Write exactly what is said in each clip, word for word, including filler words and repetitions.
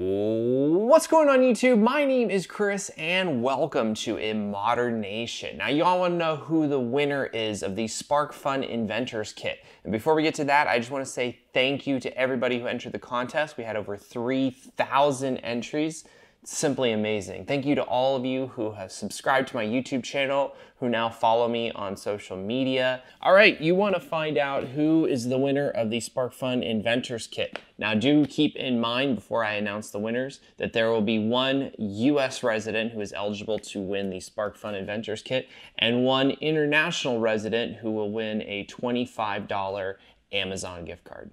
What's going on YouTube? My name is Chris and welcome to ImmodderNation. Now y'all want to know who the winner is of the SparkFun Inventors Kit. And before we get to that, I just want to say thank you to everybody who entered the contest. We had over three thousand entries. It's simply amazing. Thank you to all of you who have subscribed to my YouTube channel, who now follow me on social media. All right, you want to find out who is the winner of the SparkFun Inventors Kit. Now do keep in mind before I announce the winners that there will be one U S resident who is eligible to win the SparkFun Inventors Kit and one international resident who will win a twenty-five dollar Amazon gift card.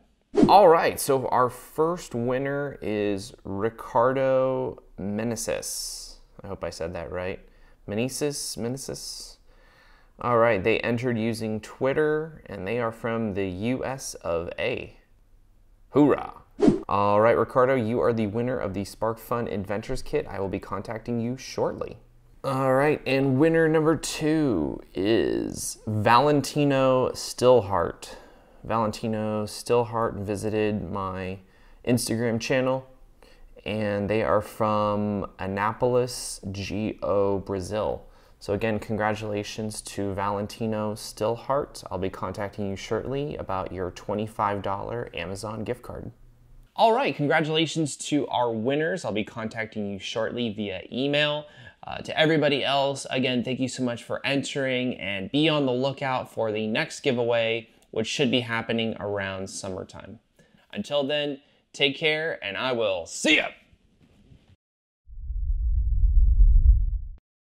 All right, so our first winner is Ricardo Menesis. I hope I said that right. Menesis, Menesis. All right, they entered using Twitter, and they are from the U S of A. Hoorah. All right, Ricardo, you are the winner of the SparkFun Inventors Kit. I will be contacting you shortly. All right, and winner number two is Valentino Stillhart. Valentino Stillhart visited my Instagram channel, and they are from Anápolis, G O, Brazil. So again, congratulations to Valentino Stillhart. I'll be contacting you shortly about your twenty-five dollar Amazon gift card. All right, congratulations to our winners. I'll be contacting you shortly via email. Uh, to everybody else, again, thank you so much for entering, and be on the lookout for the next giveaway, which should be happening around summertime. Until then, take care, and I will see ya!